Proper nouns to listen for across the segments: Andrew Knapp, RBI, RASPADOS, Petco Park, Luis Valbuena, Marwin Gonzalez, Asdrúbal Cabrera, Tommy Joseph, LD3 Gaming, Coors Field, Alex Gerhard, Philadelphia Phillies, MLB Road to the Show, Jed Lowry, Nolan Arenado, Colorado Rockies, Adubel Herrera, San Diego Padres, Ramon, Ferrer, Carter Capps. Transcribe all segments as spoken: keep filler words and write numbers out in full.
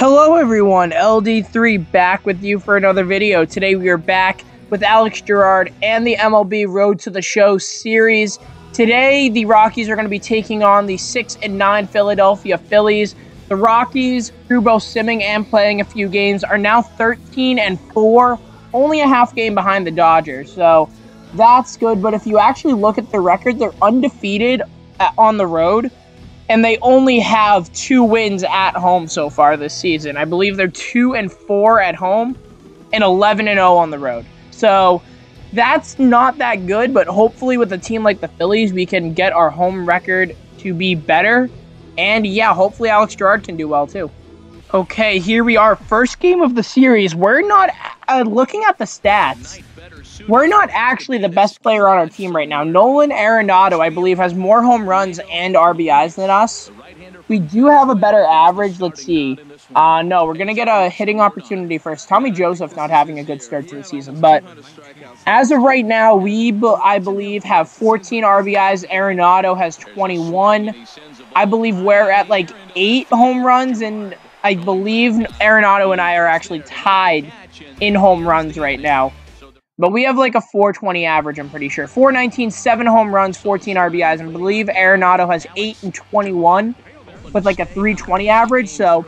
Hello everyone, L D three back with you for another video. Today we are back with Alex Gerhard and the M L B Road to the Show series. Today the Rockies are going to be taking on the six and nine Philadelphia Phillies. The Rockies, through both simming and playing a few games, are now thirteen and four, only a half game behind the Dodgers. So that's good, but if you actually look at their record, they're undefeated on the road. And they only have two wins at home so far this season. I believe they're two and four at home and eleven and oh on the road. So that's not that good, but hopefully with a team like the Phillies, we can get our home record to be better. And yeah, hopefully Alex Gerhard can do well too. Okay, here we are. First game of the series. We're not uh, looking at the stats. We're not actually the best player on our team right now. Nolan Arenado, I believe, has more home runs and R B Is than us. We do have a better average. Let's see. Uh, no, we're going to get a hitting opportunity first. Tommy Joseph not having a good start to the season. But as of right now, we, I believe, have fourteen R B Is. Arenado has twenty-one. I believe we're at like eight home runs, and I believe Arenado and I are actually tied in home runs right now. But we have like a four twenty average, I'm pretty sure. four nineteen, seven home runs, fourteen R B Is. I believe Arenado has eight and twenty-one with like a three twenty average. So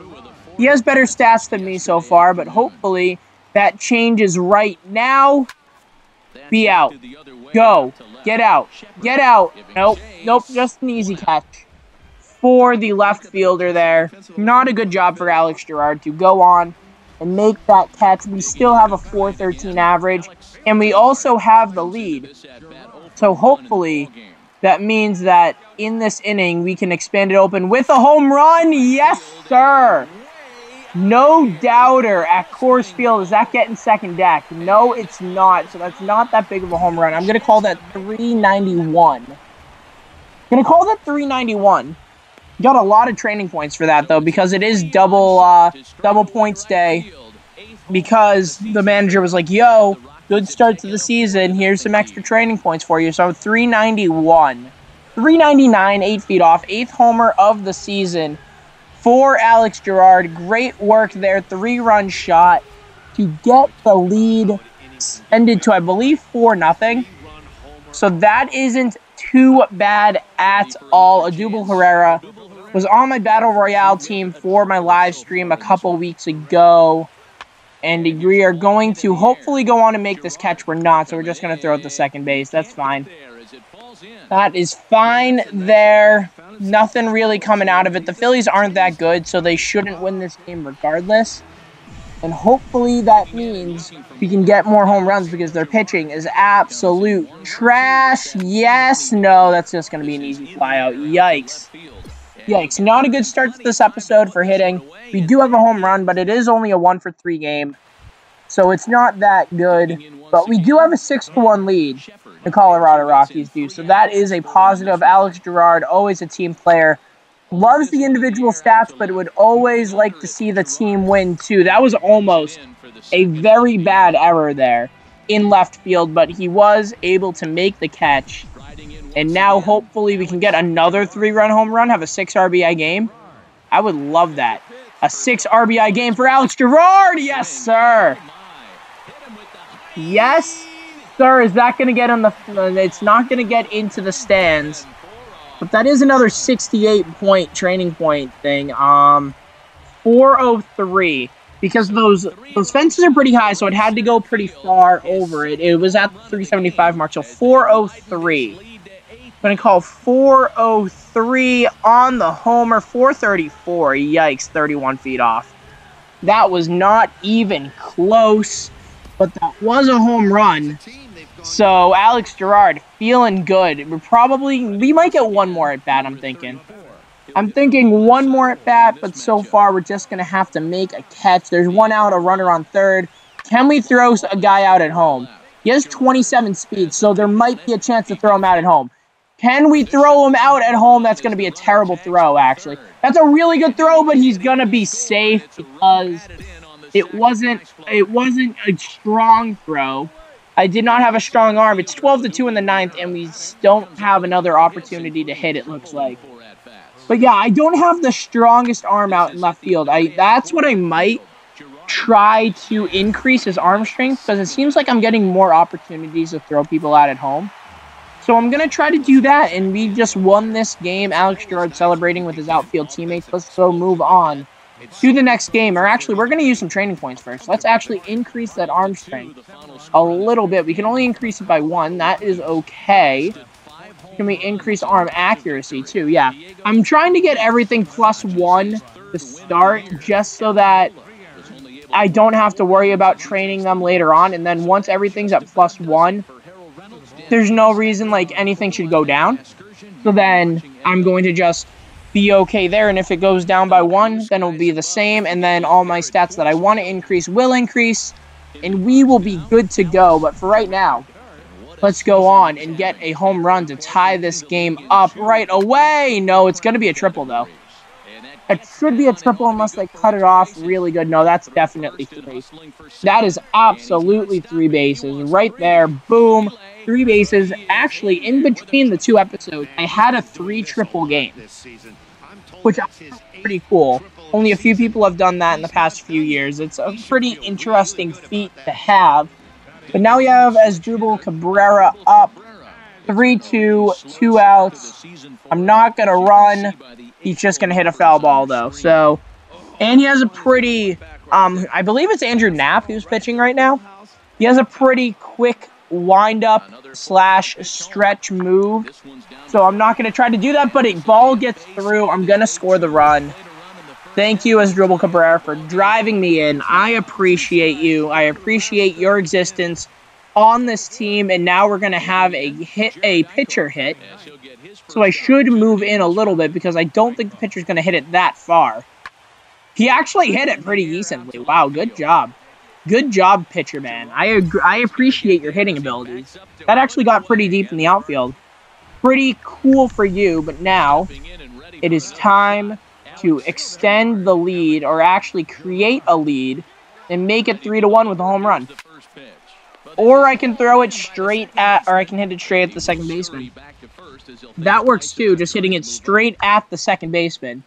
he has better stats than me so far, but hopefully that changes right now. Be out. Go. Get out. Get out. Nope. Nope. Just an easy catch for the left fielder there. Not a good job for Alex Gerhard to go on and make that catch. We still have a four thirteen average, and we also have the lead. So hopefully that means that in this inning we can expand it open with a home run. Yes, sir. No doubter at Coors Field. Is that getting second deck? No, it's not. So that's not that big of a home run. I'm going to call that three ninety-one. I'm going to call that three ninety-one. Got a lot of training points for that, though, because it is double uh, double points day, because the manager was like, yo, good start to the season. Here's some extra training points for you. So three ninety-one. three ninety-nine, eight feet off. Eighth homer of the season for Alex Gerhard. Great work there. Three-run shot to get the lead extended to, I believe, four nothing. So that isn't too bad at all. Adubel Herrera was on my Battle Royale team for my live stream a couple weeks ago. And we are going to hopefully go on and make this catch. We're not, so we're just going to throw it to second base. That's fine. That is fine there. Nothing really coming out of it. The Phillies aren't that good, so they shouldn't win this game regardless. And hopefully that means we can get more home runs, because their pitching is absolute trash. Yes, no, that's just going to be an easy flyout. Yikes. Yikes. Not a good start to this episode for hitting. We do have a home run, but it is only a one for three game. So it's not that good. But we do have a six to one lead, the Colorado Rockies do. So that is a positive. Alex Gerhard, always a team player. Loves the individual stats, but would always like to see the team win, too. That was almost a very bad error there in left field, but he was able to make the catch. And now, hopefully, we can get another three-run home run, have a six R B I game. I would love that. A six R B I game for Alex Gerhard! Yes, sir! Yes, sir. Is that going to get on the... It's not going to get into the stands. But that is another sixty-eight point training point thing. Um, four oh three, because those those fences are pretty high, so it had to go pretty far over it. It was at the three seventy-five mark, so four oh three. I'm going to call four oh three on the homer. four thirty-four, yikes, thirty-one feet off. That was not even close, but that was a home run. So, Alex Gerhard, feeling good. We're probably, we might get one more at bat, I'm thinking. I'm thinking one more at bat, but so far we're just going to have to make a catch. There's one out, a runner on third. Can we throw a guy out at home? He has twenty-seven speed, so there might be a chance to throw him out at home. Can we throw him out at home? That's going to be a terrible throw, actually. That's a really good throw, but he's going to be safe because it wasn't, it wasn't a strong throw. I did not have a strong arm. It's twelve to two in the ninth, and we don't have another opportunity to hit, it looks like. But yeah, I don't have the strongest arm out in left field. I that's what I might try to increase his arm strength, because it seems like I'm getting more opportunities to throw people out at home. So I'm going to try to do that, and we just won this game. Alex Gerhard celebrating with his outfield teammates. Let's so move on to the next game. Or actually, we're going to use some training points first. Let's actually increase that arm strength a little bit. We can only increase it by one. That is okay. Can we increase arm accuracy too? Yeah. I'm trying to get everything plus one to start, just so that I don't have to worry about training them later on. And then once everything's at plus one, there's no reason like anything should go down. So then I'm going to just be okay there. And if it goes down by one, then it'll be the same. And then all my stats that I want to increase will increase, and we will be good to go. But for right now, let's go on and get a home run to tie this game up right away. No, it's going to be a triple though. It should be a triple unless they cut it off really good. No, that's definitely three. That is absolutely three bases right there. Boom. Three bases. Actually, in between the two episodes, I had a three triple game, which is pretty cool. Only a few people have done that in the past few years. It's a pretty interesting feat to have. But now we have Asdrúbal Cabrera up. three two, two outs. I'm not going to run. He's just going to hit a foul ball, though. So, and he has a pretty, um, I believe it's Andrew Knapp who's pitching right now. He has a pretty quick wind-up slash stretch move. So I'm not going to try to do that, but a ball gets through. I'm going to score the run. Thank you, Asdrúbal Cabrera, for driving me in. I appreciate you. I appreciate your existence on this team, and now we're going to have a hit a pitcher hit. So I should move in a little bit, because I don't think the pitcher's going to hit it that far. He actually hit it pretty decently. Wow, good job. Good job, pitcher man. I agree, I appreciate your hitting abilities. That actually got pretty deep in the outfield. Pretty cool for you, but now it is time to extend the lead, or actually create a lead and make it three to one with a home run. Or I can throw it straight at, or I can hit it straight at the second baseman. That works too, just hitting it straight at the second baseman.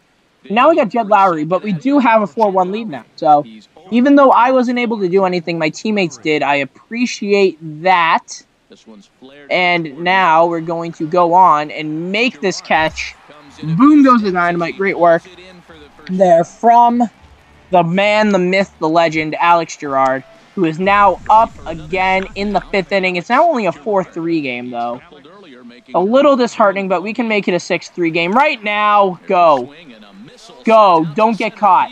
Now we got Jed Lowry, but we do have a four one lead now. So even though I wasn't able to do anything, my teammates did. I appreciate that. And now we're going to go on and make this catch. Boom goes the dynamite. Great work there from the man, the myth, the legend, Alex Gerhard, who is now up again in the fifth inning. It's now only a four three game, though. A little disheartening, but we can make it a six three game right now. Go. Go. Don't get caught.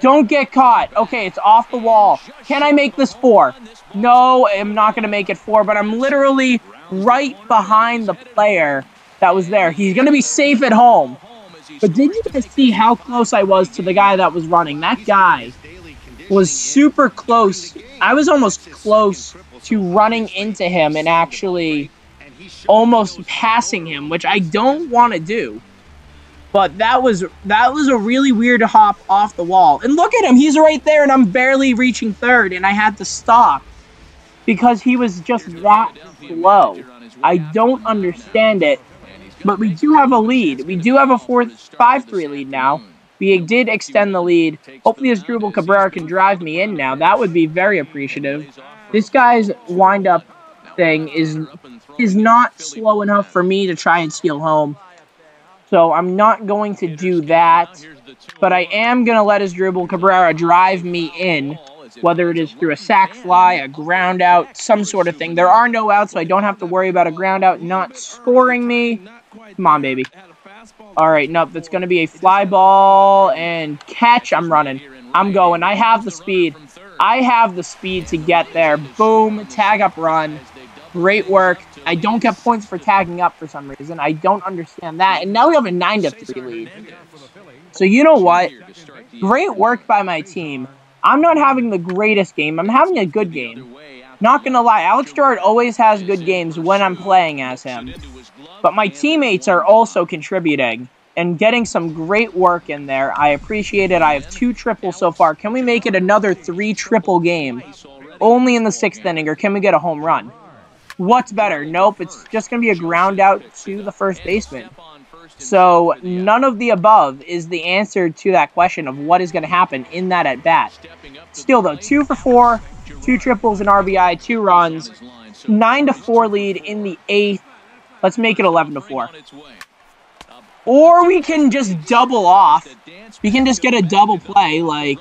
Don't get caught. Okay, it's off the wall. Can I make this four? No, I'm not going to make it four, but I'm literally right behind the player that was there. He's going to be safe at home. But did you guys see how close I was to the guy that was running? That guy was super close. I was almost close to running into him and actually almost passing him, which I don't want to do. But that was that was a really weird hop off the wall. And look at him. He's right there, and I'm barely reaching third, and I had to stop because he was just that slow. I don't understand it, but we do have a lead. We do have a four five three lead now. We did extend the lead. Hopefully Asdrúbal Cabrera can drive me in now. That would be very appreciative. This guy's wind-up thing is, is not slow enough for me to try and steal home. So I'm not going to do that. But I am going to let Asdrúbal Cabrera drive me in, whether it is through a sac fly, a ground out, some sort of thing. There are no outs, so I don't have to worry about a ground out not scoring me. Come on, baby. All right, nope, that's going to be a fly ball and catch. I'm running. I'm going. I have the speed. I have the speed to get there. Boom, tag up run. Great work. I don't get points for tagging up for some reason. I don't understand that. And now we have a nine to three lead. So you know what? Great work by my team. I'm not having the greatest game. I'm having a good game. Not going to lie, Alex Gerhard always has good games when I'm playing as him. But my teammates are also contributing and getting some great work in there. I appreciate it. I have two triples so far. Can we make it another three triple game only in the sixth inning, or can we get a home run? What's better? Nope, it's just going to be a ground out to the first baseman. So none of the above is the answer to that question of what is going to happen in that at-bat. Still, though, two for four, two triples, an R B I, two runs, nine to four lead in the eighth. Let's make it eleven to four. Or we can just double off. We can just get a double play. Like,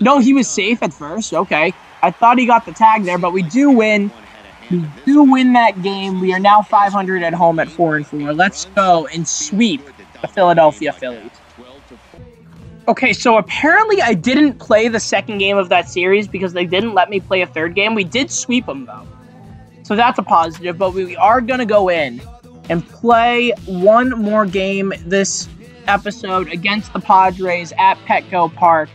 no, he was safe at first. Okay. I thought he got the tag there, but we do win. We do win that game. We are now five hundred at home at four and four. Let's go and sweep the Philadelphia Phillies. Okay, so apparently I didn't play the second game of that series because they didn't let me play a third game. We did sweep them, though. So that's a positive, but we are going to go in and play one more game this episode against the Padres at Petco Park.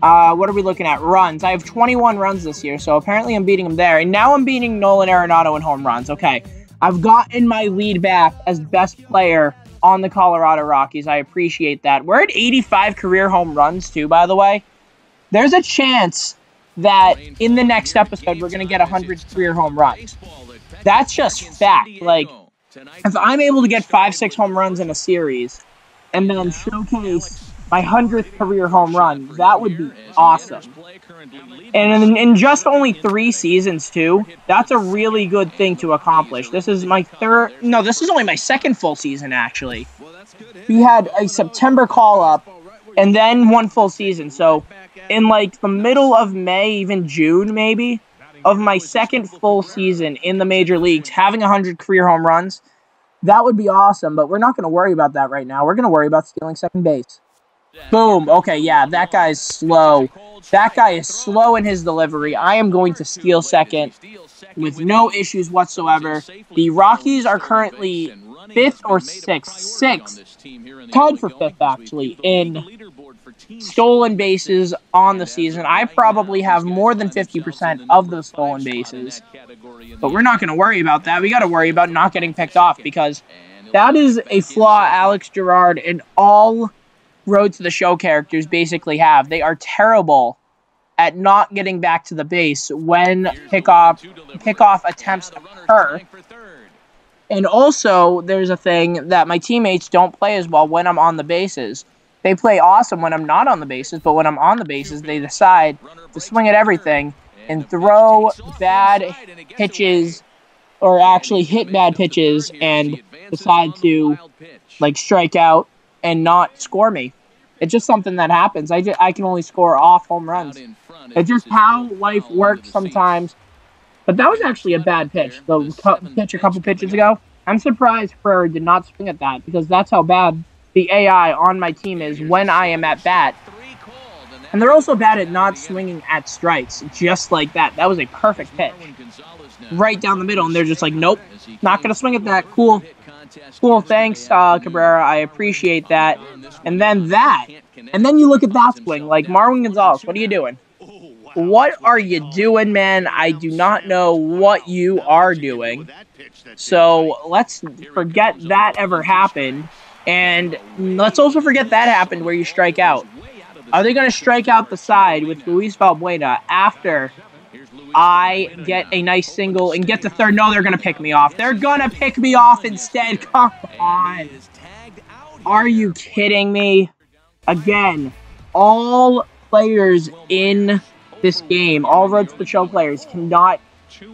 Uh, what are we looking at? Runs. I have twenty-one runs this year, so apparently I'm beating him there. And now I'm beating Nolan Arenado in home runs. Okay, I've gotten my lead back as best player on the Colorado Rockies. I appreciate that. We're at eighty-five career home runs, too, by the way. There's a chance that in the next episode we're going to get one hundred career home runs. That's just fact. Like, if I'm able to get five, six home runs in a series and then showcase my one hundredth career home run, that would be awesome. And in, in just only three seasons, too, that's a really good thing to accomplish. This is my third... No, this is only my second full season, actually. We had a September call-up and then one full season. So in, like, the middle of May, even June, maybe, of my second full season in the major leagues, having one hundred career home runs, that would be awesome. But we're not going to worry about that right now. We're going to worry about stealing second base. Boom. Okay, yeah, that guy's slow. That guy is slow in his delivery. I am going to steal second with no issues whatsoever. The Rockies are currently fifth or sixth. Sixth. Tied for fifth, actually, in stolen bases on the season. I probably have more than fifty percent of those stolen bases. But we're not going to worry about that. We got to worry about not getting picked off because that is a flaw Alex Gerhard and all Road to the Show characters basically have. They are terrible at not getting back to the base when pickoff pickoff attempts occur. And also, there's a thing that my teammates don't play as well when I'm on the bases. They play awesome when I'm not on the bases, but when I'm on the bases, they decide to swing at everything and throw bad pitches, or actually hit bad pitches, and decide to, like, strike out and not score me. It's just something that happens. I, just, I can only score off home runs. It's just how life works sometimes. But that was actually a bad pitch. The pitch a couple pitches ago. I'm surprised Ferrer did not swing at that because that's how bad the A I on my team is when I am at bat. And they're also bad at not swinging at strikes, just like that. That was a perfect pitch. Right down the middle, and they're just like, nope, not going to swing at that. Cool. Cool, thanks, uh, Cabrera. I appreciate that. And then that. And then you look at that swing, like Marwin Gonzalez. What are you doing? What are you doing, man? I do not know what you are doing. So let's forget that ever happened. And let's also forget that happened where you strike out. Are they going to strike out the side with Luis Valbuena after I get a nice single and get to third? No, they're going to pick me off. They're going to pick me off instead. Come on. Are you kidding me? Again, all players in this game, all Road to the Show players, cannot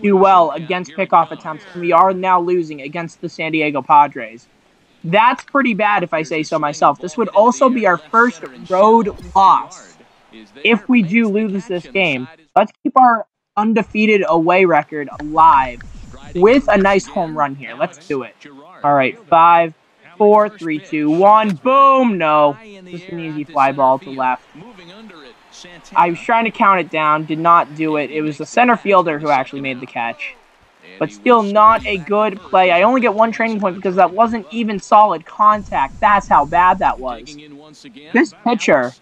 do well against pickoff attempts. We are now losing against the San Diego Padres. That's pretty bad if I say so myself. This would also be our first road loss if we do lose this game. Let's keep our undefeated away record alive with a nice home run here. Let's do it. All right, five, four, three, two, one. Boom! No, just an easy fly ball to left. I was trying to count it down, did not do it. It was the center fielder who actually made the catch. But still not a good play. I only get one training point because that wasn't even solid contact. That's how bad that was. This pitcher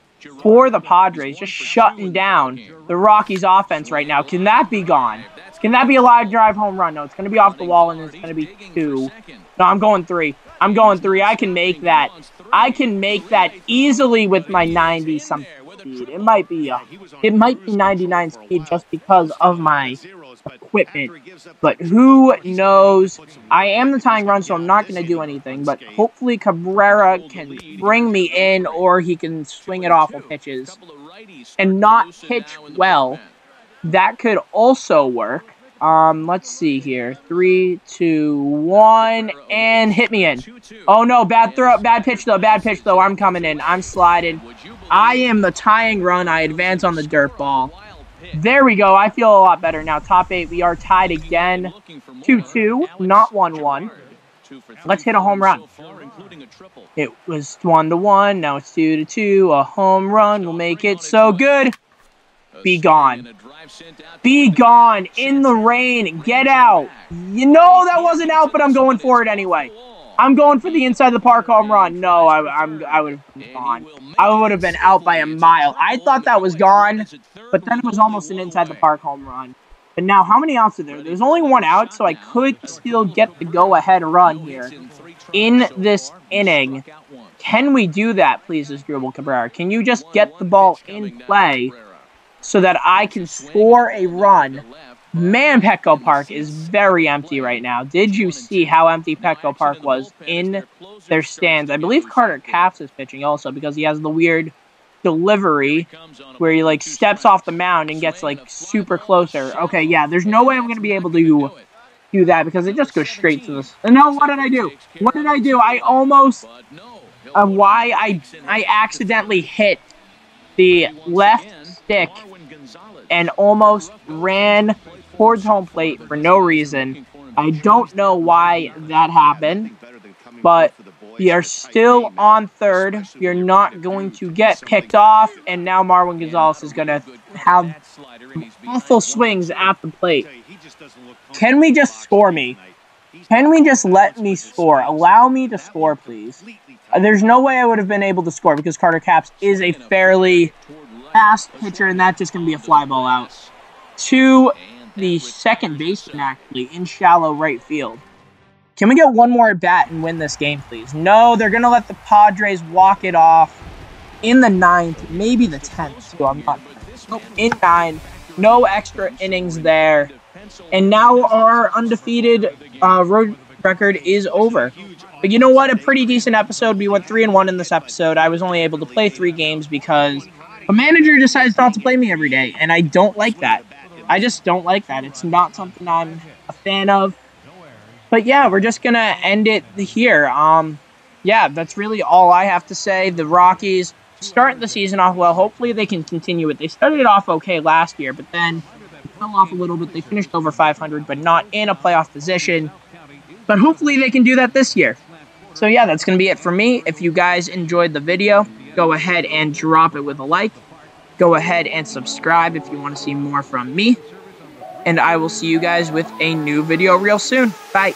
for the Padres just shutting down the Rockies' offense right now. Can that be gone? Can that be a live drive home run? No, it's going to be off the wall, and it's going to be two. No, I'm going three. I'm going three. I can make that. I can make that easily with my ninety-something. speed. It might be uh, it might be ninety-nine speed just because of my equipment, but who knows? I am the tying run, so I'm not going to do anything, but hopefully Cabrera can bring me in or he can swing at awful pitches and not pitch well. That could also work. Um, let's see here. Three, two, one, and hit me in. Oh no, bad throw, bad pitch though, bad pitch though. I'm coming in, I'm sliding. I am the tying run, I advance on the dirt ball. There we go, I feel a lot better now. Top eight, we are tied again. two two, not one one. Let's hit a home run. It was one to one, now it's two to two. A home run will make it so good. Be gone. Be gone. In the rain. Get out. You know that wasn't out, but I'm going for it anyway. I'm going for the inside the park home run. No, I, I'm, I would have been gone. I would have been out by a mile. I thought that was gone, but then it was almost an inside the park home run. But now, how many outs are there? There's only one out, so I could still get the go-ahead run here in this inning. Can we do that, please, Asdrúbal Cabrera? Can you just get the ball in play so that I can score a run? Man, Petco Park is very empty right now. Did you see how empty Petco Park was in their stands? I believe Carter Capps is pitching also because he has the weird delivery where he, like, steps off the mound and gets, like, super closer. Okay, yeah, there's no way I'm going to be able to do that because it just goes straight to this. And no, what did I do? What did I do? I almost... Uh, why I, I accidentally hit the left stick and almost ran towards home plate for no reason. I don't know why that happened, but we are still on third. You're not going to get picked off, and now Marwin Gonzalez is going to have awful swings at the plate. Can we just score me? Can we just let me score? Allow me to score, please. There's no way I would have been able to score because Carter Capps is a fairly fast pitcher, and that's just going to be a fly ball out to the second baseman, actually, in shallow right field. Can we get one more at bat and win this game, please? No, they're going to let the Padres walk it off in the ninth, maybe the tenth, so I'm not... Oh, in nine, no extra innings there. And now our undefeated uh, road record is over. But you know what? A pretty decent episode. We went three and one in this episode. I was only able to play three games because a manager decides not to play me every day, and I don't like that. I just don't like that. It's not something I'm a fan of. But yeah, we're just going to end it here. Um, yeah, that's really all I have to say. The Rockies start the season off well. Hopefully they can continue it. They started it off okay last year, but then they fell off a little bit. They finished over five hundred, but not in a playoff position. But hopefully they can do that this year. So yeah, that's going to be it for me. If you guys enjoyed the video, go ahead and drop it with a like. Go ahead and subscribe if you want to see more from me. And I will see you guys with a new video real soon. Bye.